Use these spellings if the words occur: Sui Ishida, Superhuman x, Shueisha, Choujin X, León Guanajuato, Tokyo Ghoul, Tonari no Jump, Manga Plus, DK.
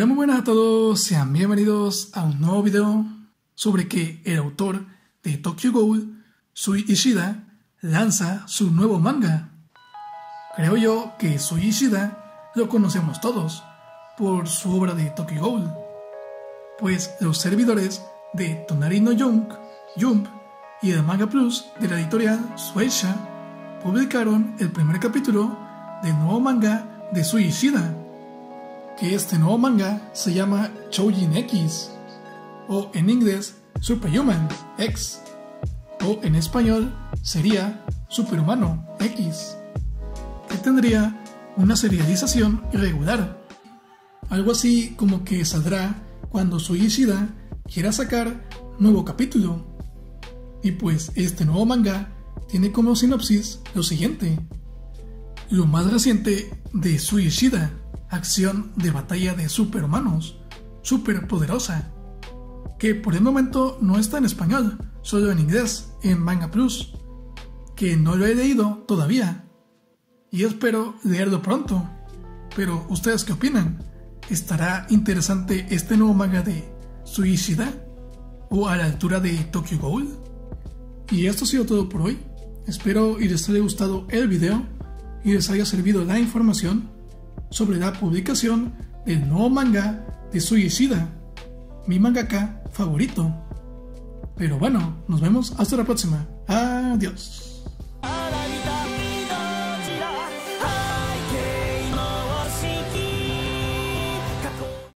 Hola, muy buenas a todos, sean bienvenidos a un nuevo video sobre que el autor de Tokyo Ghoul, Sui Ishida, lanza su nuevo manga. Creo yo que Sui Ishida lo conocemos todos por su obra de Tokyo Ghoul, pues los servidores de Tonari no Jump y de Manga Plus de la editorial Shueisha publicaron el primer capítulo del nuevo manga de Sui Ishida, que este nuevo manga se llama Choujin X, o en inglés Superhuman X, o en español sería Superhumano X, que tendría una serialización irregular, algo así como que saldrá cuando Sui Ishida quiera sacar nuevo capítulo. Y pues este nuevo manga tiene como sinopsis lo siguiente: lo más reciente de Sui Ishida, acción de batalla de superhumanos, superpoderosa, que por el momento no está en español, solo en inglés, en Manga Plus, que no lo he leído todavía, y espero leerlo pronto. Pero ¿ustedes qué opinan? ¿Estará interesante este nuevo manga de Sui Ishida? ¿O a la altura de Tokyo Ghoul? Y esto ha sido todo por hoy. Espero y les haya gustado el video y les haya servido la información sobre la publicación del nuevo manga de Sui Ishida, mi mangaka favorito. Pero bueno, nos vemos hasta la próxima. Adiós.